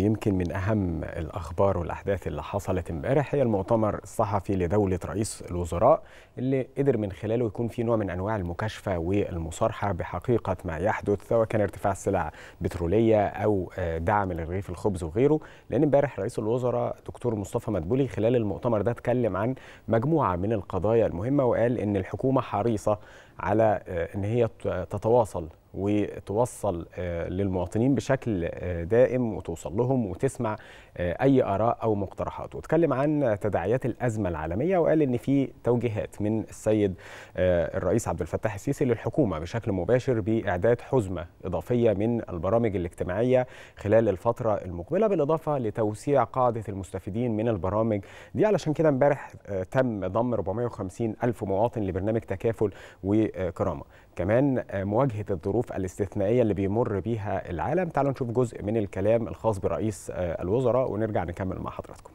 يمكن من أهم الأخبار والأحداث اللي حصلت امبارح هي المؤتمر الصحفي لدولة رئيس الوزراء اللي قدر من خلاله يكون في نوع من أنواع المكاشفة والمصارحة بحقيقة ما يحدث، سواء كان ارتفاع السلع البترولية أو دعم لرغيف الخبز وغيره. لأن امبارح رئيس الوزراء دكتور مصطفى مدبولي خلال المؤتمر ده اتكلم عن مجموعة من القضايا المهمة، وقال إن الحكومة حريصة على إن هي تتواصل وتوصل للمواطنين بشكل دائم وتوصل لهم وتسمع أي آراء أو مقترحات. واتكلم عن تداعيات الأزمة العالمية، وقال إن في توجيهات من السيد الرئيس عبد الفتاح السيسي للحكومة بشكل مباشر بإعداد حزمة إضافية من البرامج الاجتماعية خلال الفترة المقبلة، بالإضافة لتوسيع قاعدة المستفيدين من البرامج دي. علشان كده امبارح تم ضم 450 ألف مواطن لبرنامج تكافل وكرامة. كمان مواجهة الظروف الاستثنائية اللي بيمر بيها العالم. تعالوا نشوف جزء من الكلام الخاص برئيس الوزراء ونرجع نكمل مع حضراتكم.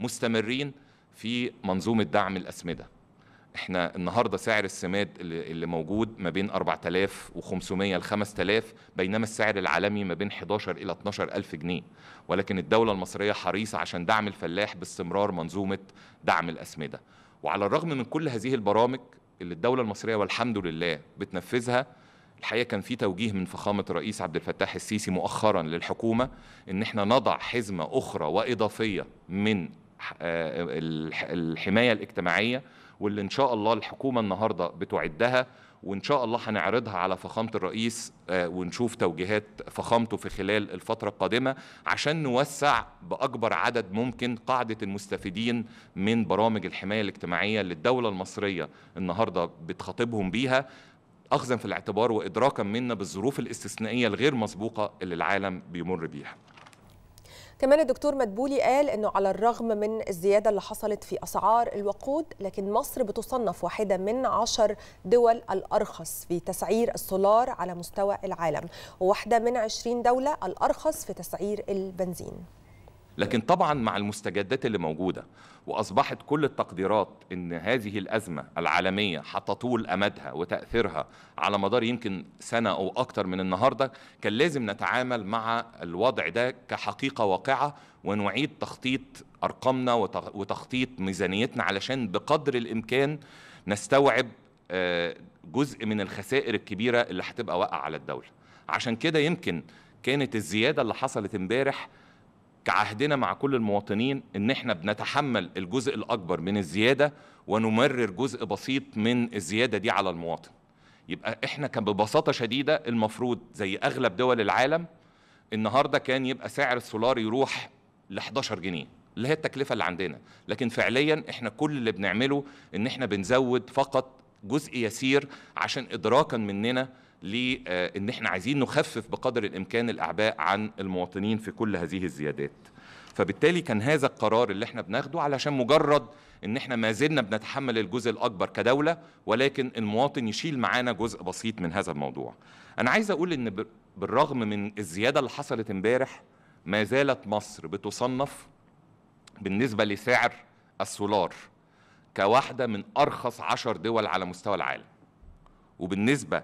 مستمرين في منظومة دعم الأسمدة. احنا النهاردة سعر السماد اللي موجود ما بين 4500 ل 5000، بينما السعر العالمي ما بين 11 إلى 12000 جنيه. ولكن الدولة المصرية حريصة عشان دعم الفلاح باستمرار منظومة دعم الأسمدة. وعلى الرغم من كل هذه البرامج اللي الدولة المصرية والحمد لله بتنفذها، الحقيقة كان في توجيه من فخامة الرئيس عبد الفتاح السيسي مؤخرا للحكومة إن احنا نضع حزمة أخرى وإضافية من الحماية الاجتماعية، واللي إن شاء الله الحكومة النهاردة بتعدها، وإن شاء الله هنعرضها على فخامة الرئيس ونشوف توجيهات فخامته في خلال الفترة القادمة عشان نوسع بأكبر عدد ممكن قاعدة المستفيدين من برامج الحماية الاجتماعية اللي الدولة المصرية النهاردة بتخاطبهم بيها، أخذا في الاعتبار وإدراكا منا بالظروف الاستثنائية الغير مسبوقة اللي العالم بيمر بيها. كمان الدكتور مدبولي قال أنه على الرغم من الزيادة اللي حصلت في أسعار الوقود، لكن مصر بتصنف واحدة من 10 دول الأرخص في تسعير السولار على مستوى العالم، وواحدة من 20 دولة الأرخص في تسعير البنزين. لكن طبعا مع المستجدات اللي موجودة، وأصبحت كل التقديرات إن هذه الأزمة العالمية هتطول أمدها وتأثيرها على مدار يمكن سنة أو أكتر من النهاردة، كان لازم نتعامل مع الوضع ده كحقيقة واقعة ونعيد تخطيط أرقامنا وتخطيط ميزانيتنا علشان بقدر الإمكان نستوعب جزء من الخسائر الكبيرة اللي هتبقى واقعة على الدولة. عشان كده يمكن كانت الزيادة اللي حصلت امبارح كعهدنا مع كل المواطنين إن إحنا بنتحمل الجزء الأكبر من الزيادة ونمرر جزء بسيط من الزيادة دي على المواطن. يبقى إحنا كان ببساطة شديدة المفروض زي أغلب دول العالم النهاردة كان يبقى سعر السولار يروح ل 11 جنيه اللي هي التكلفة اللي عندنا، لكن فعليا إحنا كل اللي بنعمله إن إحنا بنزود فقط جزء يسير عشان إدراكا مننا لأن احنا عايزين نخفف بقدر الإمكان الأعباء عن المواطنين في كل هذه الزيادات. فبالتالي كان هذا القرار اللي احنا بناخده علشان مجرد ان احنا ما زلنا بنتحمل الجزء الأكبر كدولة، ولكن المواطن يشيل معانا جزء بسيط من هذا الموضوع. أنا عايز أقول إن بالرغم من الزيادة اللي حصلت امبارح، ما زالت مصر بتصنف بالنسبة لسعر السولار كواحدة من أرخص 10 دول على مستوى العالم، وبالنسبة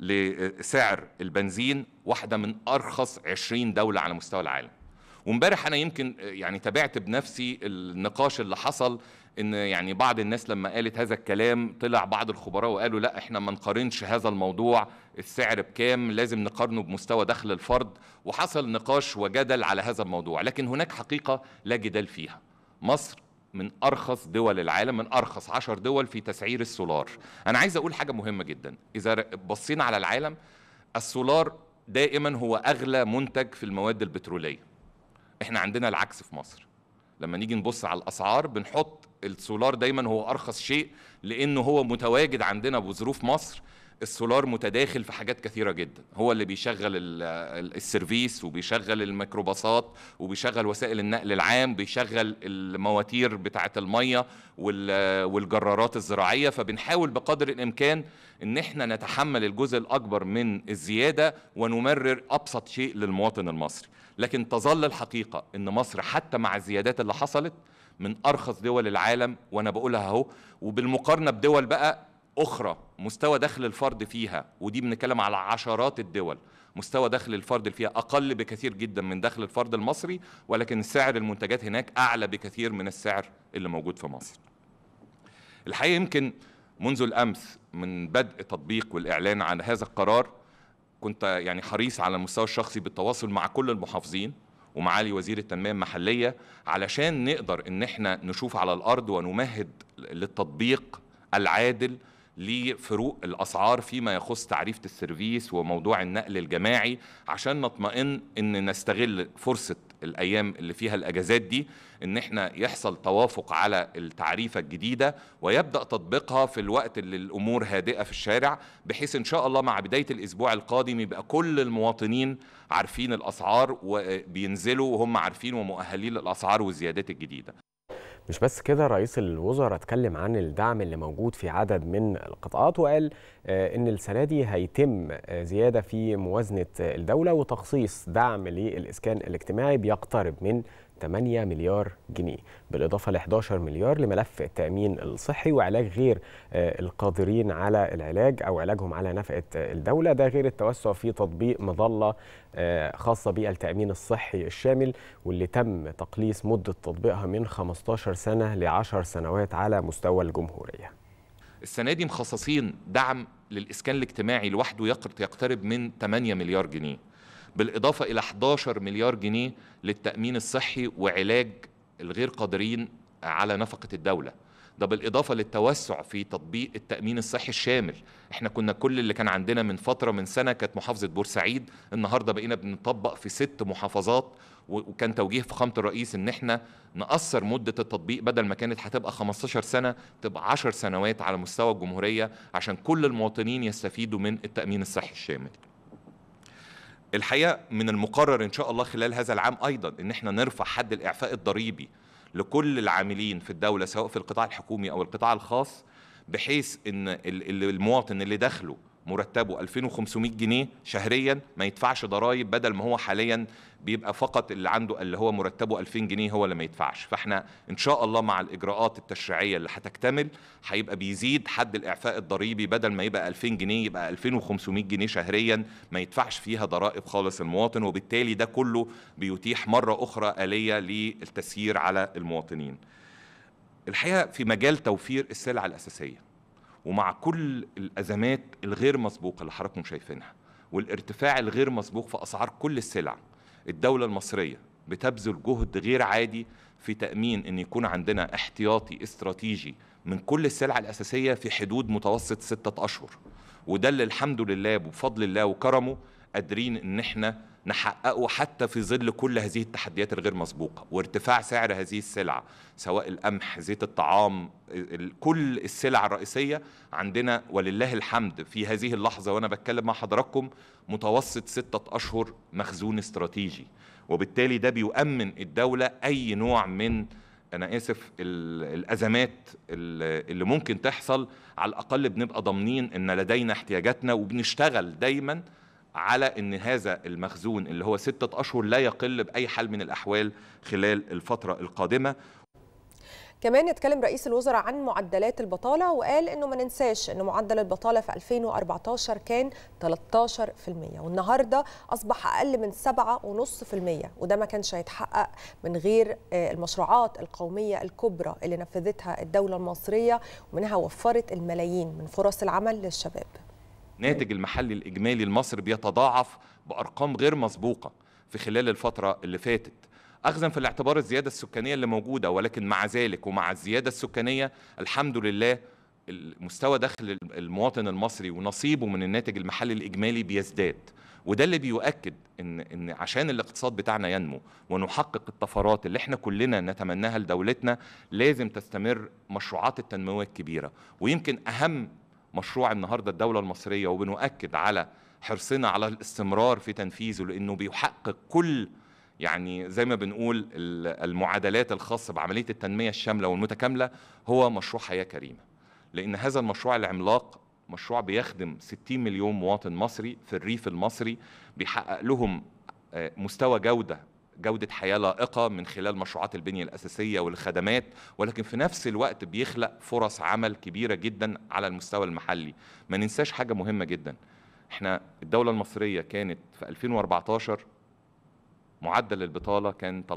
لسعر البنزين واحدة من أرخص 20 دولة على مستوى العالم. وامبارح أنا يمكن يعني تابعت بنفسي النقاش اللي حصل، إن يعني بعض الناس لما قالت هذا الكلام طلع بعض الخبراء وقالوا لا إحنا ما نقارنش هذا الموضوع السعر بكام، لازم نقارنه بمستوى دخل الفرد، وحصل نقاش وجدل على هذا الموضوع. لكن هناك حقيقة لا جدال فيها، مصر من أرخص دول العالم، من أرخص 10 دول في تسعير السولار. أنا عايز أقول حاجة مهمة جدا، إذا بصينا على العالم السولار دائما هو أغلى منتج في المواد البترولية. إحنا عندنا العكس في مصر، لما نيجي نبص على الأسعار بنحط السولار دائما هو أرخص شيء لأنه هو متواجد عندنا بظروف مصر. السولار متداخل في حاجات كثيرة جدا، هو اللي بيشغل السيرفيس وبيشغل الميكروباصات وبيشغل وسائل النقل العام، بيشغل المواتير بتاعة المية والجرارات الزراعية. فبنحاول بقدر الإمكان إن احنا نتحمل الجزء الأكبر من الزيادة ونمرر أبسط شيء للمواطن المصري. لكن تظل الحقيقة إن مصر حتى مع الزيادات اللي حصلت من أرخص دول العالم، وأنا بقولها أهو، وبالمقارنة بدول بقى أخرى مستوى دخل الفرد فيها، ودي بنتكلم على عشرات الدول، مستوى دخل الفرد فيها أقل بكثير جدا من دخل الفرد المصري، ولكن سعر المنتجات هناك أعلى بكثير من السعر اللي موجود في مصر. الحقيقة يمكن منذ الأمس من بدء تطبيق والإعلان عن هذا القرار كنت يعني حريص على المستوى الشخصي بالتواصل مع كل المحافظين ومعالي وزير التنمية المحلية علشان نقدر إن احنا نشوف على الأرض ونمهد للتطبيق العادل لفروق الأسعار فيما يخص تعريفة السيرفيس وموضوع النقل الجماعي، عشان نطمئن إن نستغل فرصة الأيام اللي فيها الأجازات دي إن احنا يحصل توافق على التعريفة الجديدة ويبدأ تطبيقها في الوقت اللي الأمور هادئة في الشارع، بحيث إن شاء الله مع بداية الأسبوع القادم يبقى كل المواطنين عارفين الأسعار وبينزلوا وهم عارفين ومؤهلين للأسعار والزيادات الجديدة. مش بس كده، رئيس الوزراء اتكلم عن الدعم اللي موجود في عدد من القطاعات وقال ان السنه دي هيتم زياده في موازنه الدوله وتخصيص دعم للاسكان الاجتماعي بيقترب من 8 مليار جنيه، بالاضافه ل 11 مليار لملف التامين الصحي وعلاج غير القادرين على العلاج او علاجهم على نفقه الدوله، ده غير التوسع في تطبيق مظله خاصه بالتامين الصحي الشامل واللي تم تقليص مده تطبيقها من 15 سنه ل 10 سنوات على مستوى الجمهوريه. السنه دي مخصصين دعم للاسكان الاجتماعي لوحده يقترب من 8 مليار جنيه، بالإضافة إلى 11 مليار جنيه للتأمين الصحي وعلاج الغير قادرين على نفقة الدولة، ده بالإضافة للتوسع في تطبيق التأمين الصحي الشامل. احنا كنا كل اللي كان عندنا من فترة من سنة كانت محافظة بورسعيد، النهاردة بقينا بنطبق في 6 محافظات، وكان توجيه فخامة الرئيس ان احنا نقصر مدة التطبيق، بدل ما كانت هتبقى 15 سنة تبقى 10 سنوات على مستوى الجمهورية عشان كل المواطنين يستفيدوا من التأمين الصحي الشامل. الحقيقة من المقرر إن شاء الله خلال هذا العام أيضا إن احنا نرفع حد الإعفاء الضريبي لكل العاملين في الدولة سواء في القطاع الحكومي أو القطاع الخاص، بحيث إن المواطن اللي دخله مرتبه 2500 جنيه شهريا ما يدفعش ضرائب، بدل ما هو حاليا بيبقى فقط اللي عنده اللي هو مرتبه 2000 جنيه هو اللي ما يدفعش. فاحنا ان شاء الله مع الاجراءات التشريعيه اللي هتكتمل هيبقى بيزيد حد الاعفاء الضريبي، بدل ما يبقى 2000 جنيه يبقى 2500 جنيه شهريا ما يدفعش فيها ضرائب خالص المواطن، وبالتالي ده كله بيتيح مره اخرى آلية للتسيير على المواطنين. الحقيقه في مجال توفير السلع الاساسيه ومع كل الأزمات الغير مسبوقة اللي حضراتكم شايفينها والارتفاع الغير مسبوق في أسعار كل السلع، الدولة المصرية بتبذل جهد غير عادي في تأمين إن يكون عندنا احتياطي استراتيجي من كل السلع الأساسية في حدود متوسط 6 أشهر، وده اللي الحمد لله بفضل الله وكرمه قادرين إن احنا نحققه حتى في ظل كل هذه التحديات الغير مسبوقة وارتفاع سعر هذه السلع سواء القمح، زيت الطعام، كل السلع الرئيسية عندنا ولله الحمد في هذه اللحظة وأنا بتكلم مع حضراتكم متوسط 6 أشهر مخزون استراتيجي، وبالتالي ده بيؤمن الدولة أي نوع من أنا آسف الأزمات اللي ممكن تحصل، على الأقل بنبقى ضامنين إن لدينا احتياجاتنا، وبنشتغل دايماً على ان هذا المخزون اللي هو 6 أشهر لا يقل باي حال من الاحوال خلال الفتره القادمه. كمان اتكلم رئيس الوزراء عن معدلات البطاله وقال انه ما ننساش ان معدل البطاله في 2014 كان 13% والنهارده اصبح اقل من 7.5%، وده ما كانش هيتحقق من غير المشروعات القوميه الكبرى اللي نفذتها الدوله المصريه ومنها وفرت الملايين من فرص العمل للشباب. الناتج المحلي الإجمالي لمصر بيتضاعف بأرقام غير مسبوقة في خلال الفترة اللي فاتت، أخذا في الاعتبار الزيادة السكانية اللي موجودة، ولكن مع ذلك ومع الزيادة السكانية الحمد لله مستوى دخل المواطن المصري ونصيبه من الناتج المحلي الإجمالي بيزداد، وده اللي بيؤكد إن عشان الاقتصاد بتاعنا ينمو ونحقق الطفرات اللي احنا كلنا نتمناها لدولتنا لازم تستمر مشروعات التنموية الكبيرة. ويمكن أهم مشروع النهاردة الدولة المصرية وبنؤكد على حرصنا على الاستمرار في تنفيذه لأنه بيحقق كل يعني زي ما بنقول المعادلات الخاصة بعملية التنمية الشاملة والمتكاملة هو مشروع حياة كريمة، لأن هذا المشروع العملاق مشروع بيخدم 60 مليون مواطن مصري في الريف المصري، بيحقق لهم مستوى جودة جودة حياة لائقة من خلال مشروعات البنية الأساسية والخدمات، ولكن في نفس الوقت بيخلق فرص عمل كبيرة جدا على المستوى المحلي. ما ننساش حاجة مهمة جدا، احنا الدولة المصرية كانت في 2014 معدل البطالة كان 13%،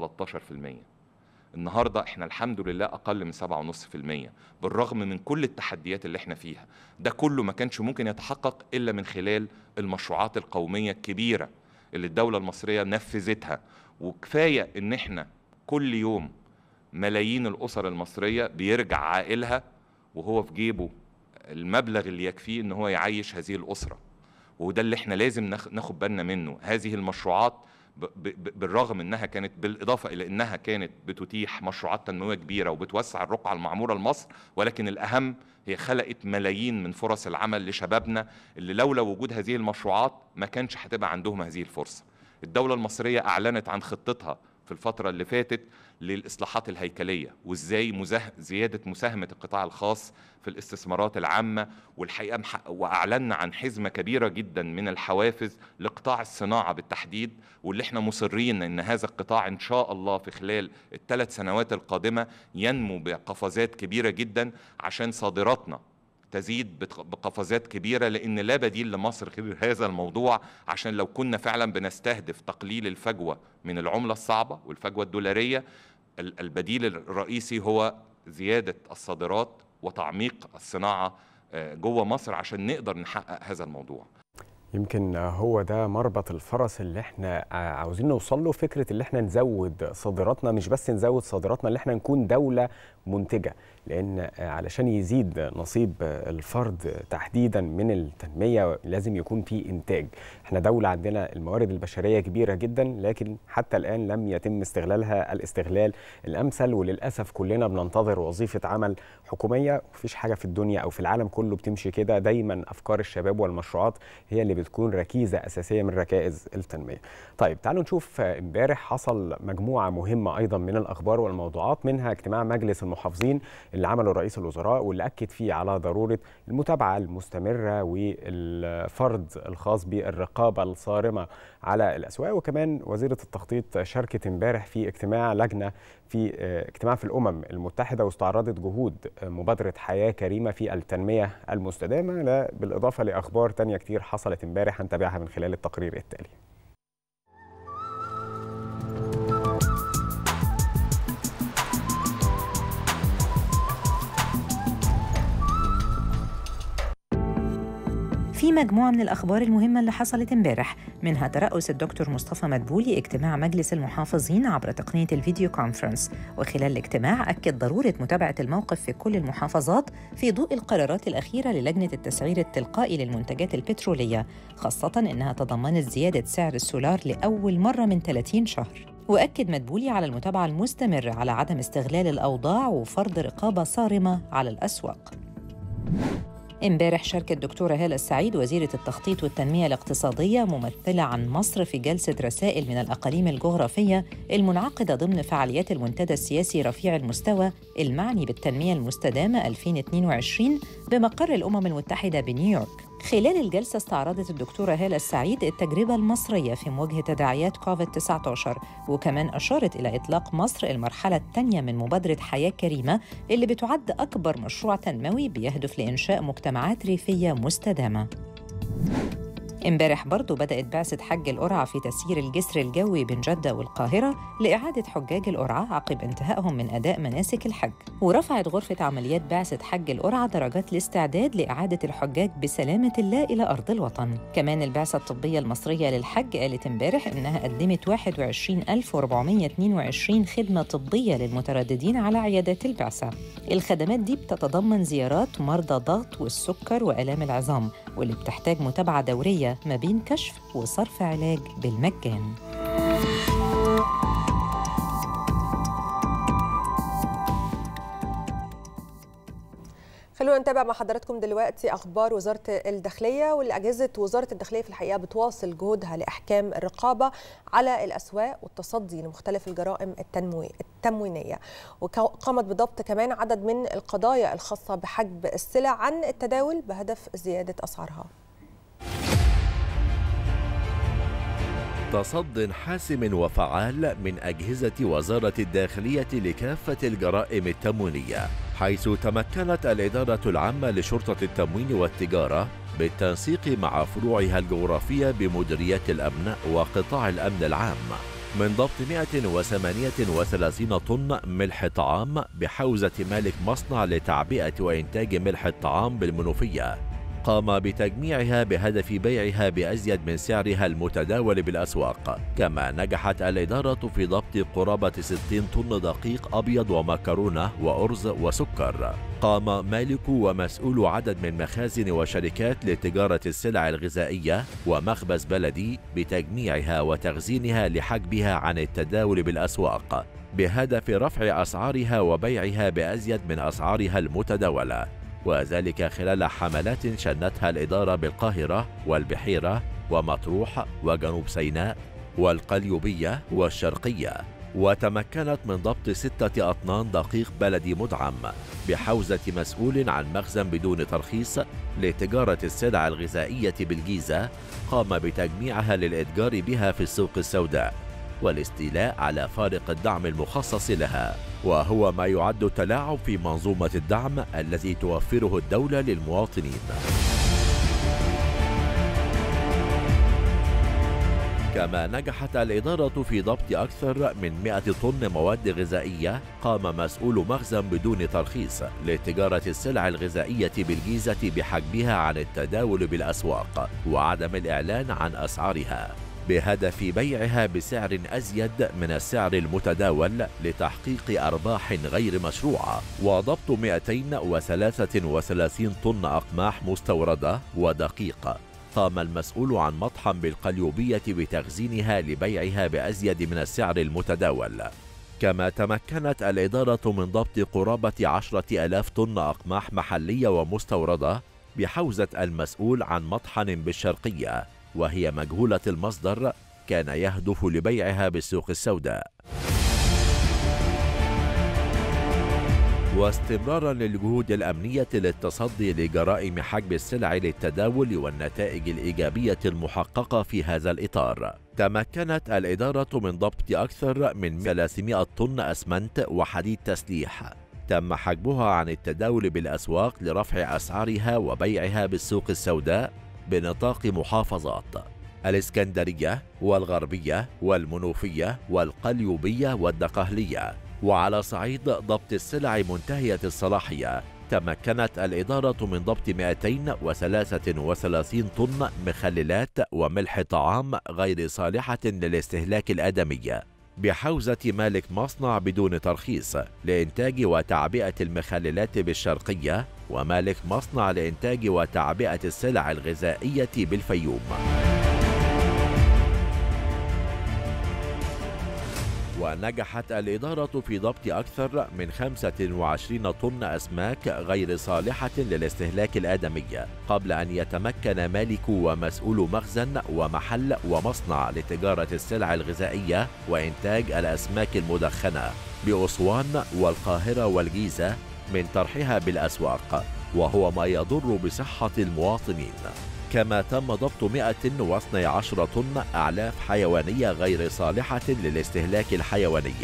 النهاردة احنا الحمد لله أقل من 7.5% بالرغم من كل التحديات اللي احنا فيها. ده كله ما كانش ممكن يتحقق إلا من خلال المشروعات القومية الكبيرة اللي الدولة المصرية نفذتها، وكفاية إن احنا كل يوم ملايين الأسر المصرية بيرجع عائلها وهو في جيبه المبلغ اللي يكفيه إن هو يعيش هذه الأسرة، وده اللي احنا لازم ناخد بالنا منه. هذه المشروعات بالرغم انها كانت، بالاضافه الى انها كانت بتتيح مشروعات تنمويه كبيره وبتوسع الرقعه المعموره لمصر، ولكن الاهم هي خلقت ملايين من فرص العمل لشبابنا اللي لولا وجود هذه المشروعات ما كانش هتبقى عندهم هذه الفرصه. الدوله المصريه اعلنت عن خطتها في الفتره اللي فاتت للاصلاحات الهيكليه وازاي زياده مساهمه القطاع الخاص في الاستثمارات العامه، والحقيقه واعلنا عن حزمه كبيره جدا من الحوافز لقطاع الصناعه بالتحديد، واللي احنا مصرين ان هذا القطاع ان شاء الله في خلال ال3 سنوات القادمه ينمو بقفزات كبيره جدا عشان صادراتنا تزيد بقفزات كبيرة، لأن لا بديل لمصر غير هذا الموضوع. عشان لو كنا فعلا بنستهدف تقليل الفجوة من العملة الصعبة والفجوة الدولارية، البديل الرئيسي هو زيادة الصادرات وتعميق الصناعة جوه مصر عشان نقدر نحقق هذا الموضوع. يمكن هو ده مربط الفرس اللي احنا عاوزين نوصل له، فكرة اللي احنا نزود صادراتنا، مش بس نزود صادراتنا، اللي احنا نكون دولة منتجة، لأن علشان يزيد نصيب الفرد تحديدا من التنمية لازم يكون في إنتاج. احنا دولة عندنا الموارد البشرية كبيرة جدا، لكن حتى الآن لم يتم استغلالها الاستغلال الأمثل، وللأسف كلنا بننتظر وظيفة عمل حكومية. مفيش حاجة في الدنيا أو في العالم كله بتمشي كده، دايما أفكار الشباب والمشروعات هي اللي بتكون ركيزة أساسية من ركائز التنمية. طيب تعالوا نشوف، امبارح حصل مجموعة مهمة أيضا من الأخبار والموضوعات، منها اجتماع مجلس المحافظين اللي عمله رئيس الوزراء واللي أكد فيه على ضرورة المتابعة المستمرة والفرض الخاص بالرقابة الصارمة على الأسواق. وكمان وزيرة التخطيط شاركت امبارح في اجتماع لجنة في اجتماع في الأمم المتحدة، واستعرضت جهود مبادرة حياة كريمة في التنمية المستدامة، بالإضافة لأخبار تانية كتير حصلت امبارح هنتابعها من خلال التقرير التالي. في مجموعة من الأخبار المهمة اللي حصلت امبارح، منها ترأس الدكتور مصطفى مدبولي اجتماع مجلس المحافظين عبر تقنية الفيديو كونفرنس، وخلال الاجتماع أكد ضرورة متابعة الموقف في كل المحافظات في ضوء القرارات الأخيرة للجنة التسعير التلقائي للمنتجات البترولية، خاصة إنها تضمنت زيادة سعر السولار لأول مرة من 30 شهر. وأكد مدبولي على المتابعة المستمرة على عدم استغلال الأوضاع وفرض رقابة صارمة على الأسواق. امبارح شاركت الدكتورة هالة السعيد وزيرة التخطيط والتنمية الاقتصادية ممثلة عن مصر في جلسة رسائل من الأقاليم الجغرافية المنعقدة ضمن فعاليات المنتدى السياسي رفيع المستوى المعني بالتنمية المستدامة 2022 بمقر الأمم المتحدة بنيويورك. خلال الجلسة استعرضت الدكتورة هالة السعيد التجربة المصرية في مواجهة تداعيات كوفيد-19، وكمان أشارت إلى إطلاق مصر المرحلة الثانية من مبادرة حياة كريمة اللي بتعد أكبر مشروع تنموي بيهدف لإنشاء مجتمعات ريفية مستدامة. امبارح برضو بدأت بعثة حج القرعة في تسيير الجسر الجوي بين جدة والقاهرة لإعادة حجاج القرعة عقب انتهائهم من أداء مناسك الحج، ورفعت غرفة عمليات بعثة حج القرعة درجات الاستعداد لإعادة الحجاج بسلامة الله إلى أرض الوطن. كمان البعثة الطبية المصرية للحج قالت امبارح إنها قدمت 21422 خدمة طبية للمترددين على عيادات البعثة. الخدمات دي بتتضمن زيارات مرضى ضغط والسكر وآلام العظام، واللي بتحتاج متابعة دورية ما بين كشف وصرف علاج بالمجان. خلونا نتابع مع حضراتكم دلوقتي أخبار وزارة الداخلية، والأجهزة وزارة الداخلية في الحقيقة بتواصل جهودها لإحكام الرقابة على الأسواق والتصدي لمختلف الجرائم التموينية، وقامت بضبط كمان عدد من القضايا الخاصة بحجب السلع عن التداول بهدف زيادة أسعارها. تصد حاسم وفعال من أجهزة وزارة الداخلية لكافة الجرائم التموينية، حيث تمكنت الإدارة العامة لشرطة التموين والتجارة بالتنسيق مع فروعها الجغرافية بمديرية الأمن وقطاع الأمن العام من ضبط 138 طن ملح طعام بحوزة مالك مصنع لتعبئة وإنتاج ملح الطعام بالمنوفية، قام بتجميعها بهدف بيعها بأزيد من سعرها المتداول بالأسواق. كما نجحت الإدارة في ضبط قرابة 60 طن دقيق أبيض ومكرونة وأرز وسكر. قام مالك ومسؤول عدد من مخازن وشركات لتجارة السلع الغذائية ومخبز بلدي بتجميعها وتخزينها لحجبها عن التداول بالأسواق بهدف رفع أسعارها وبيعها بأزيد من أسعارها المتداولة، وذلك خلال حملات شنتها الإدارة بالقاهرة والبحيرة ومطروح وجنوب سيناء والقليوبية والشرقية. وتمكنت من ضبط 6 أطنان دقيق بلدي مدعم بحوزة مسؤول عن مخزن بدون ترخيص لتجارة السلع الغذائية بالجيزة، قام بتجميعها للإتجار بها في السوق السوداء والاستيلاء على فارق الدعم المخصص لها، وهو ما يعد تلاعب في منظومة الدعم التي توفره الدولة للمواطنين. كما نجحت الإدارة في ضبط أكثر من 100 طن مواد غذائية قام مسؤول مخزن بدون ترخيص لتجارة السلع الغذائية بالجيزة بحجبها عن التداول بالأسواق وعدم الإعلان عن أسعارها بهدف بيعها بسعر أزيد من السعر المتداول لتحقيق أرباح غير مشروعة، وضبط 233 طن أقماح مستوردة ودقيقة قام المسؤول عن مطحن بالقليوبية بتخزينها لبيعها بأزيد من السعر المتداول. كما تمكنت الإدارة من ضبط قرابة 10,000 طن أقماح محلية ومستوردة بحوزة المسؤول عن مطحن بالشرقية وهي مجهولة المصدر كان يهدف لبيعها بالسوق السوداء. واستمرارا للجهود الأمنية للتصدي لجرائم حجب السلع للتداول والنتائج الإيجابية المحققة في هذا الإطار، تمكنت الإدارة من ضبط أكثر من 300 طن أسمنت وحديد تسليح تم حجبها عن التداول بالأسواق لرفع أسعارها وبيعها بالسوق السوداء بنطاق محافظات الإسكندرية والغربية والمنوفية والقليوبية والدقهلية. وعلى صعيد ضبط السلع منتهية الصلاحية، تمكنت الإدارة من ضبط 233 طن مخللات وملح طعام غير صالحة للاستهلاك الآدمي بحوزة مالك مصنع بدون ترخيص لإنتاج وتعبئة المخللات بالشرقية ومالك مصنع لإنتاج وتعبئة السلع الغذائية بالفيوم. ونجحت الإدارة في ضبط أكثر من 25 طن أسماك غير صالحة للاستهلاك الآدمي قبل أن يتمكن مالك ومسؤول مخزن ومحل ومصنع لتجارة السلع الغذائية وإنتاج الأسماك المدخنة بأسوان والقاهرة والجيزة من طرحها بالأسواق، وهو ما يضر بصحة المواطنين. كما تم ضبط 112 طن أعلاف حيوانية غير صالحة للاستهلاك الحيواني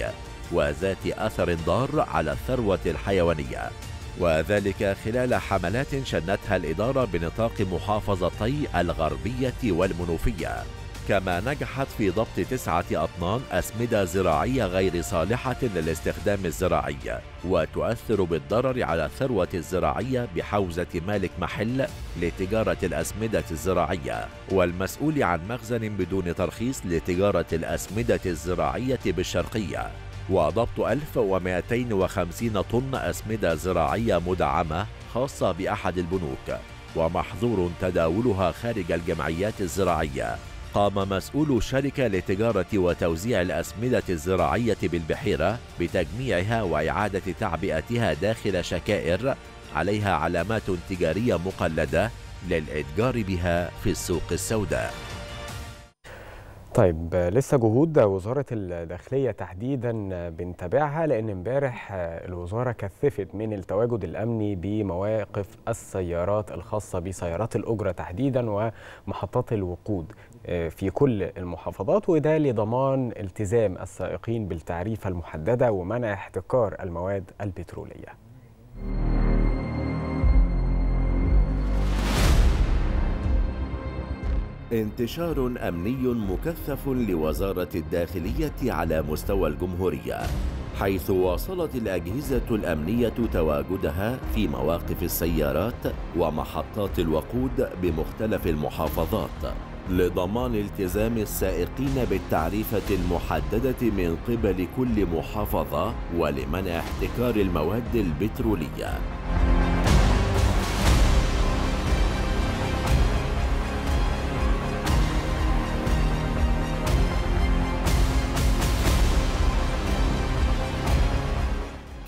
وذات أثر ضار على الثروة الحيوانية، وذلك خلال حملات شنتها الإدارة بنطاق محافظتي الغربية والمنوفية. كما نجحت في ضبط 9 أطنان أسمدة زراعية غير صالحة للاستخدام الزراعي وتؤثر بالضرر على الثروة الزراعية بحوزة مالك محل لتجارة الأسمدة الزراعية والمسؤول عن مخزن بدون ترخيص لتجارة الأسمدة الزراعية بالشرقية، وضبط 1250 طن أسمدة زراعية مدعمة خاصة بأحد البنوك ومحظور تداولها خارج الجمعيات الزراعية. قام مسؤول شركة لتجارة وتوزيع الأسمدة الزراعية بالبحيرة بتجميعها وإعادة تعبئتها داخل شكائر عليها علامات تجارية مقلدة للإتجار بها في السوق السوداء. طيب لسه جهود وزارة الداخلية تحديدا بنتابعها، لأن امبارح الوزارة كثفت من التواجد الأمني بمواقف السيارات الخاصة بسيارات الأجرة تحديدا ومحطات الوقود في كل المحافظات، وده لضمان التزام السائقين بالتعريفة المحددة ومنع احتكار المواد البترولية. انتشار أمني مكثف لوزارة الداخلية على مستوى الجمهورية، حيث واصلت الأجهزة الأمنية تواجدها في مواقف السيارات ومحطات الوقود بمختلف المحافظات لضمان التزام السائقين بالتعريفة المحددة من قبل كل محافظة ولمنع احتكار المواد البترولية.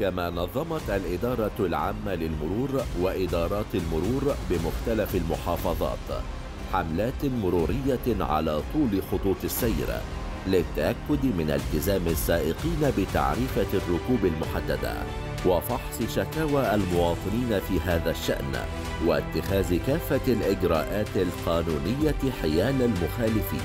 كما نظمت الإدارة العامة للمرور وإدارات المرور بمختلف المحافظات حملات مرورية على طول خطوط السير للتأكد من التزام السائقين بتعريفة الركوب المحددة وفحص شكاوى المواطنين في هذا الشأن واتخاذ كافة الإجراءات القانونية حيال المخالفين.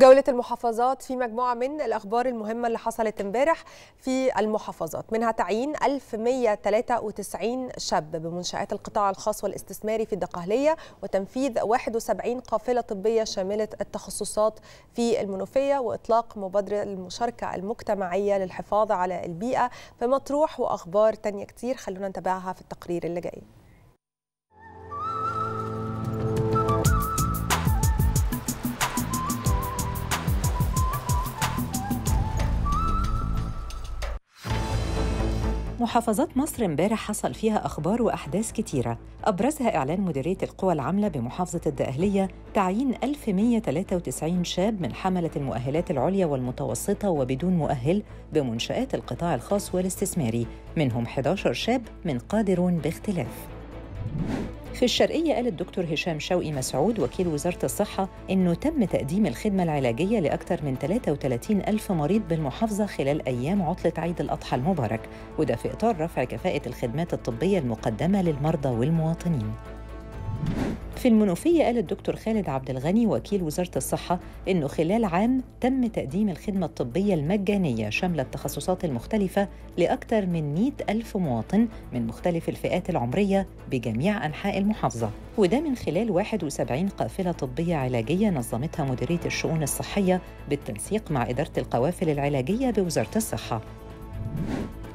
جولة المحافظات في مجموعة من الأخبار المهمة اللي حصلت امبارح في المحافظات، منها تعيين 1193 شاب بمنشآت القطاع الخاص والاستثماري في الدقهلية، وتنفيذ 71 قافلة طبية شاملة التخصصات في المنوفية، وإطلاق مبادرة المشاركة المجتمعية للحفاظ على البيئة في مطروح، وأخبار تانية كتير خلونا نتابعها في التقرير اللي جاي. محافظات مصر امبارح حصل فيها أخبار وأحداث كتيرة، أبرزها إعلان مديرية القوى العاملة بمحافظة الدقهلية تعيين 1193 شاب من حملة المؤهلات العليا والمتوسطة وبدون مؤهل بمنشآت القطاع الخاص والاستثماري، منهم 11 شاب من قادرون باختلاف. في الشرقية قال الدكتور هشام شوقي مسعود وكيل وزارة الصحة إنه تم تقديم الخدمة العلاجية لأكثر من 33 ألف مريض بالمحافظة خلال أيام عطلة عيد الأضحى المبارك، وده في إطار رفع كفاءة الخدمات الطبية المقدمة للمرضى والمواطنين. في المنوفية قال الدكتور خالد عبد الغني وكيل وزارة الصحة إنه خلال عام تم تقديم الخدمة الطبية المجانية شاملة التخصصات المختلفة لأكثر من 100 ألف مواطن من مختلف الفئات العمرية بجميع أنحاء المحافظة، وده من خلال 71 قافلة طبية علاجية نظمتها مديرية الشؤون الصحية بالتنسيق مع إدارة القوافل العلاجية بوزارة الصحة.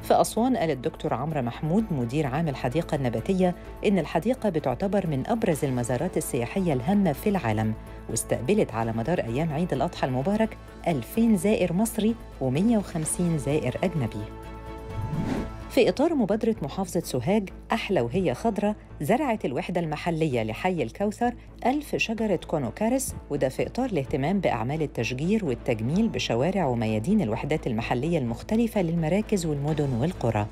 في أسوان قال الدكتور عمرو محمود مدير عام الحديقة النباتية إن الحديقة بتعتبر من أبرز المزارات السياحية الهامة في العالم، واستقبلت على مدار أيام عيد الأضحى المبارك 2000 زائر مصري و150 زائر أجنبي. في إطار مبادرة محافظة سوهاج أحلى وهي خضرة، زرعت الوحدة المحلية لحي الكوثر 1000 شجرة كونوكارس، وده في إطار الاهتمام بأعمال التشجير والتجميل بشوارع وميادين الوحدات المحلية المختلفة للمراكز والمدن والقرى.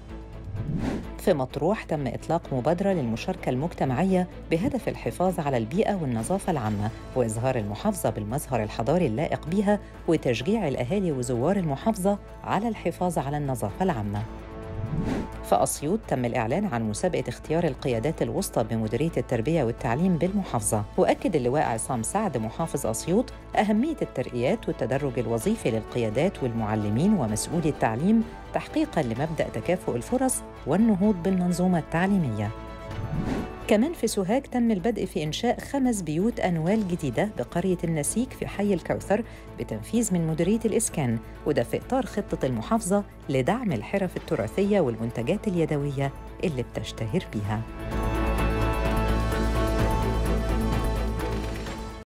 في مطروح تم إطلاق مبادرة للمشاركة المجتمعية بهدف الحفاظ على البيئة والنظافة العامة وإزهار المحافظة بالمظهر الحضاري اللائق بها، وتشجيع الأهالي وزوار المحافظة على الحفاظ على النظافة العامة. في أسيوط تم الإعلان عن مسابقة اختيار القيادات الوسطى بمديرية التربية والتعليم بالمحافظة، وأكد اللواء عصام سعد محافظ أسيوط أهمية الترقيات والتدرج الوظيفي للقيادات والمعلمين ومسؤولي التعليم تحقيقاً لمبدأ تكافؤ الفرص والنهوض بالمنظومة التعليمية. كمان في سوهاج تم البدء في إنشاء 5 بيوت أنوال جديدة بقرية النسيك في حي الكوثر بتنفيذ من مديرية الإسكان، وده في إطار خطة المحافظة لدعم الحرف التراثية والمنتجات اليدوية اللي بتشتهر بيها.